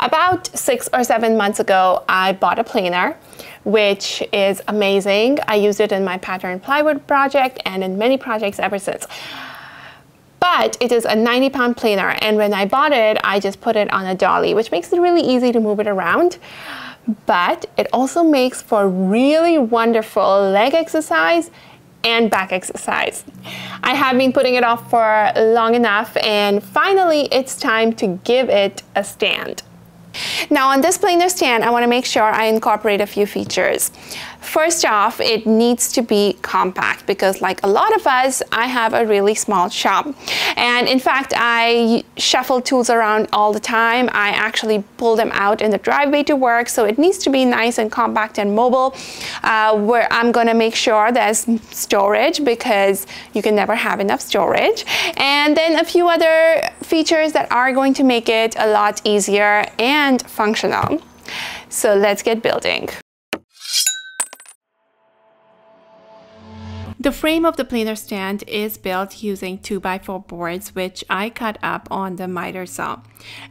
About 6 or 7 months ago, I bought a planer, which is amazing. I used it in my pattern plywood project and in many projects ever since. But it is a 90-pound planer, and when I bought it, I just put it on a dolly, which makes it really easy to move it around. But it also makes for really wonderful leg exercise and back exercise. I have been putting it off for long enough, and finally it's time to give it a stand. Now, on this planer stand, I want to make sure I incorporate a few features. First off, it needs to be compact because, like a lot of us, I have a really small shop. And in fact, I shuffle tools around all the time. I actually pull them out in the driveway to work. So it needs to be nice and compact and mobile, where I'm going to make sure there's storage because you can never have enough storage. And then a few other features that are going to make it a lot easier and functional. So let's get building. The frame of the planer stand is built using 2x4 boards, which I cut up on the miter saw.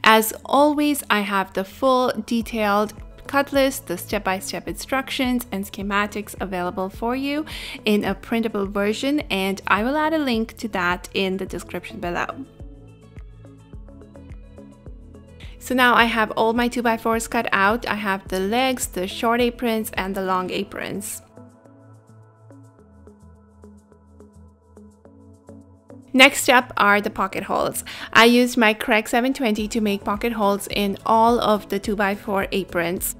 As always, I have the full detailed cut list, the step-by-step instructions and schematics available for you in a printable version, and I will add a link to that in the description below. So now I have all my 2x4s cut out. I have the legs, the short aprons and the long aprons. Next up are the pocket holes. I used my Kreg 720 to make pocket holes in all of the 2x4 aprons.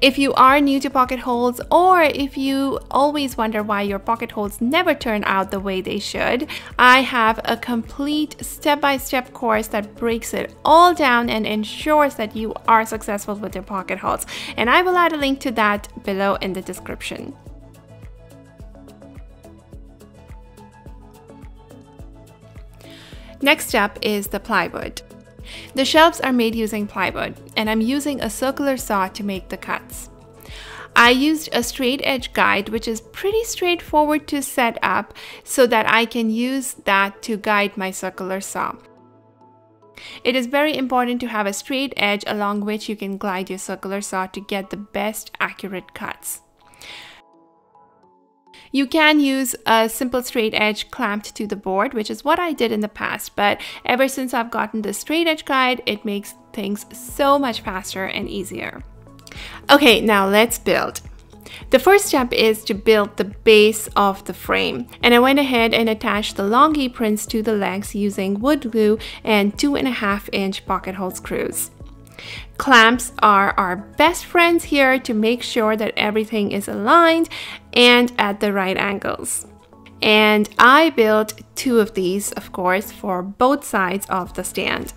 If you are new to pocket holes, or if you always wonder why your pocket holes never turn out the way they should, I have a complete step-by-step course that breaks it all down and ensures that you are successful with your pocket holes. And I will add a link to that below in the description. Next up is the plywood. The shelves are made using plywood, and I'm using a circular saw to make the cuts. I used a straight edge guide, which is pretty straightforward to set up, so that I can use that to guide my circular saw. It is very important to have a straight edge along which you can glide your circular saw to get the best accurate cuts. You can use a simple straight edge clamped to the board, which is what I did in the past, but ever since I've gotten the straight edge guide, it makes things so much faster and easier. Okay, now let's build. The first step is to build the base of the frame, and I went ahead and attached the long aprons to the legs using wood glue and 2.5-inch pocket hole screws. Clamps are our best friends here to make sure that everything is aligned and at the right angles. And I built 2 of these, of course, for both sides of the stand.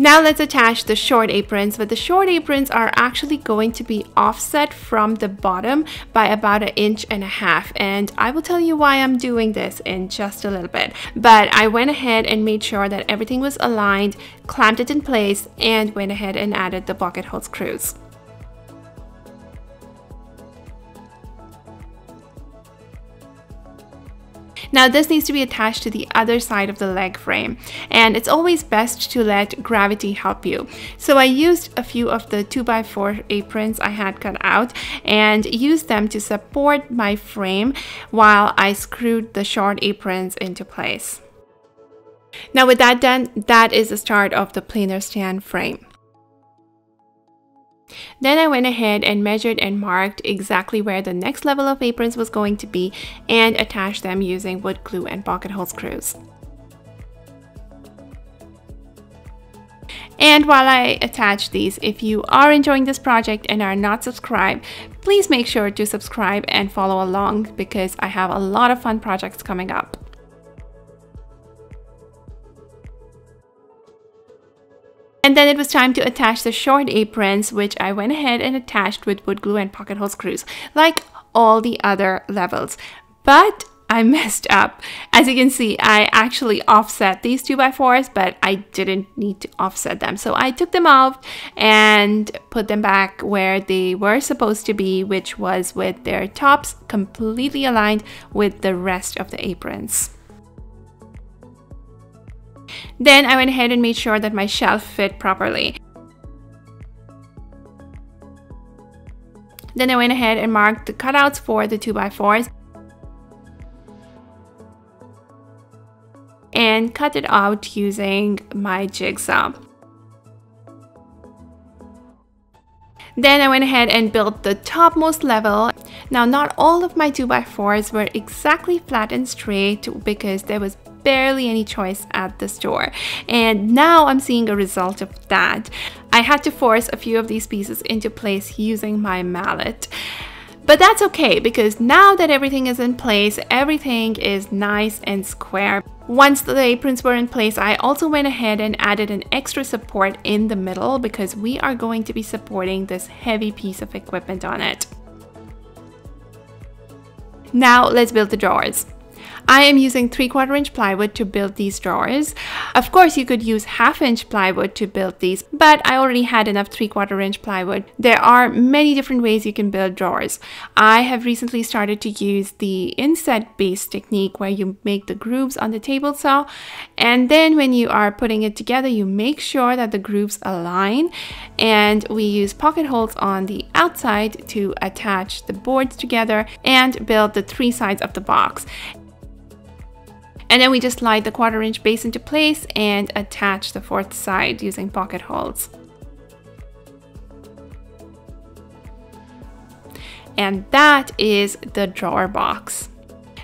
Now let's attach the short aprons, but the short aprons are actually going to be offset from the bottom by about 1.5 inches, and I will tell you why I'm doing this in just a little bit. But I went ahead and made sure that everything was aligned, clamped it in place, and went ahead and added the pocket hole screws. Now this needs to be attached to the other side of the leg frame, and it's always best to let gravity help you. So I used a few of the 2x4 aprons I had cut out and used them to support my frame while I screwed the short aprons into place. Now with that done, that is the start of the planer stand frame. Then I went ahead and measured and marked exactly where the next level of aprons was going to be and attached them using wood glue and pocket hole screws. And while I attach these, if you are enjoying this project and are not subscribed, please make sure to subscribe and follow along because I have a lot of fun projects coming up. And then it was time to attach the short aprons, which I went ahead and attached with wood glue and pocket hole screws, like all the other levels. But I messed up. As you can see, I actually offset these 2x4s, but I didn't need to offset them. So I took them off and put them back where they were supposed to be, which was with their tops completely aligned with the rest of the aprons. Then I went ahead and made sure that my shelf fit properly. Then I went ahead and marked the cutouts for the 2x4s and cut it out using my jigsaw. Then I went ahead and built the topmost level. Now, not all of my 2x4s were exactly flat and straight because there was barely any choice at the store. And now I'm seeing a result of that. I had to force a few of these pieces into place using my mallet. But that's okay, because now that everything is in place, everything is nice and square. Once the aprons were in place, I also went ahead and added an extra support in the middle because we are going to be supporting this heavy piece of equipment on it. Now let's build the drawers. I am using 3/4 inch plywood to build these drawers. Of course, you could use 1/2 inch plywood to build these, but I already had enough 3/4 inch plywood. There are many different ways you can build drawers. I have recently started to use the inset base technique where you make the grooves on the table saw, and then when you are putting it together, you make sure that the grooves align, and we use pocket holes on the outside to attach the boards together and build the three sides of the box. And then we just slide the 1/4 inch base into place and attach the fourth side using pocket holes. And that is the drawer box.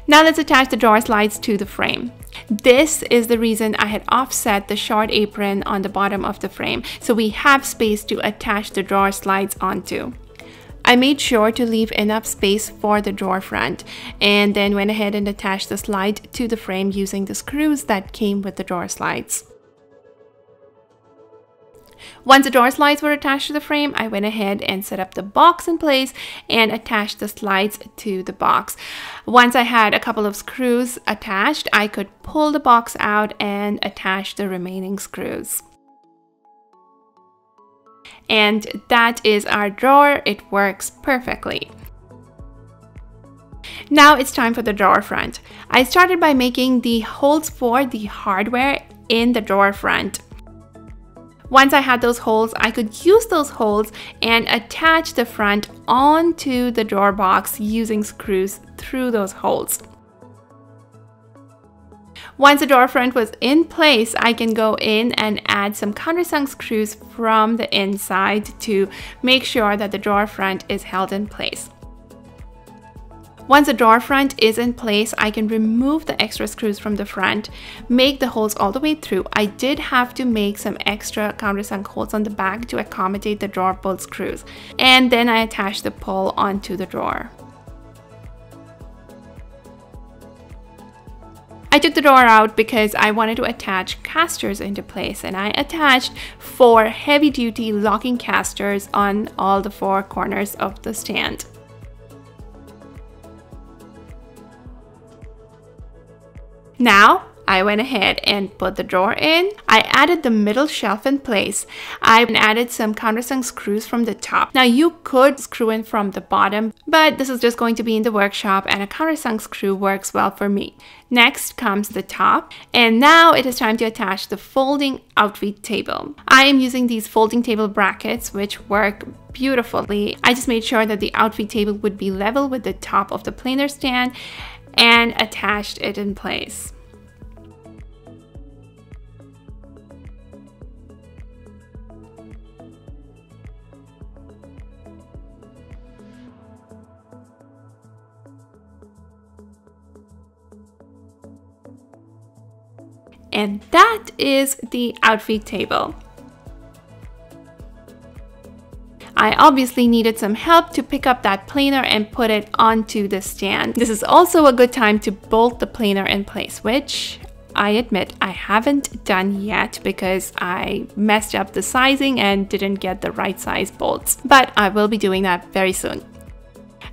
Now let's attach the drawer slides to the frame. This is the reason I had offset the short apron on the bottom of the frame, so we have space to attach the drawer slides onto. I made sure to leave enough space for the drawer front and then went ahead and attached the slide to the frame using the screws that came with the drawer slides. Once the drawer slides were attached to the frame, I went ahead and set up the box in place and attached the slides to the box. Once I had a couple of screws attached, I could pull the box out and attach the remaining screws. And that is our drawer. It works perfectly. Now it's time for the drawer front. I started by making the holes for the hardware in the drawer front. Once I had those holes, I could use those holes and attach the front onto the drawer box using screws through those holes. Once the drawer front was in place, I can go in and add some countersunk screws from the inside to make sure that the drawer front is held in place. Once the drawer front is in place, I can remove the extra screws from the front, make the holes all the way through. I did have to make some extra countersunk holes on the back to accommodate the drawer bolt screws, and then I attach the pole onto the drawer. I took the drawer out because I wanted to attach casters into place, and I attached 4 heavy-duty locking casters on all the 4 corners of the stand. Now, I went ahead and put the drawer in. I added the middle shelf in place. I added some countersunk screws from the top. Now, you could screw in from the bottom, but this is just going to be in the workshop, and a countersunk screw works well for me. Next comes the top, and now it is time to attach the folding outfeed table. I am using these folding table brackets, which work beautifully. I just made sure that the outfeed table would be level with the top of the planer stand and attached it in place. And that is the outfeed table. I obviously needed some help to pick up that planer and put it onto the stand. This is also a good time to bolt the planer in place, which I admit I haven't done yet because I messed up the sizing and didn't get the right size bolts, but I will be doing that very soon.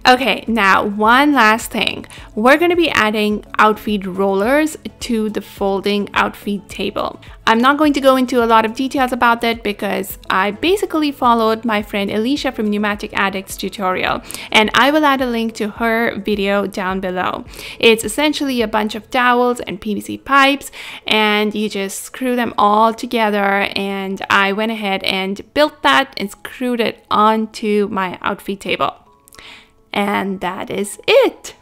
Okay, now one last thing. We're going to be adding outfit rollers to the folding outfit table. I'm not going to go into a lot of details about that because I basically followed my friend Alicia from Pneumatic Addict's tutorial, and I will add a link to her video down below. It's essentially a bunch of dowels and PVC pipes, and you just screw them all together, and I went ahead and built that and screwed it onto my outfit table. And that is it.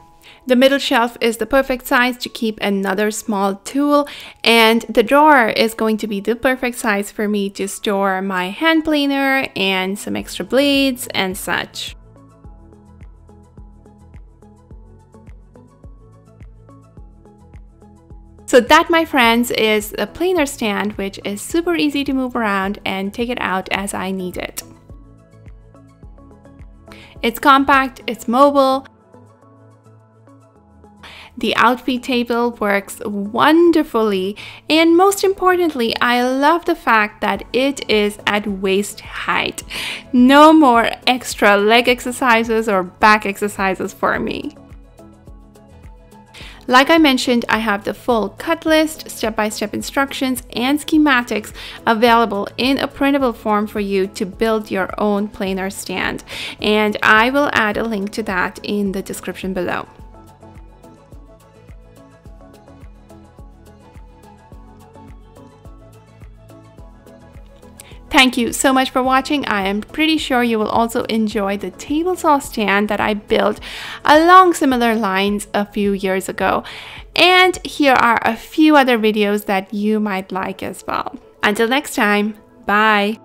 The middle shelf is the perfect size to keep another small tool, and the drawer is going to be the perfect size for me to store my hand planer and some extra blades and such. So that, my friends, is a planer stand, which is super easy to move around and take it out as I need it. It's compact, it's mobile. The outfit table works wonderfully, and most importantly, I love the fact that it is at waist height. No more extra leg exercises or back exercises for me. Like I mentioned, I have the full cut list, step-by-step instructions, and schematics available in a printable form for you to build your own planer stand, and I will add a link to that in the description below. Thank you so much for watching. I am pretty sure you will also enjoy the table saw stand that I built along similar lines a few years ago. And here are a few other videos that you might like as well. Until next time, bye!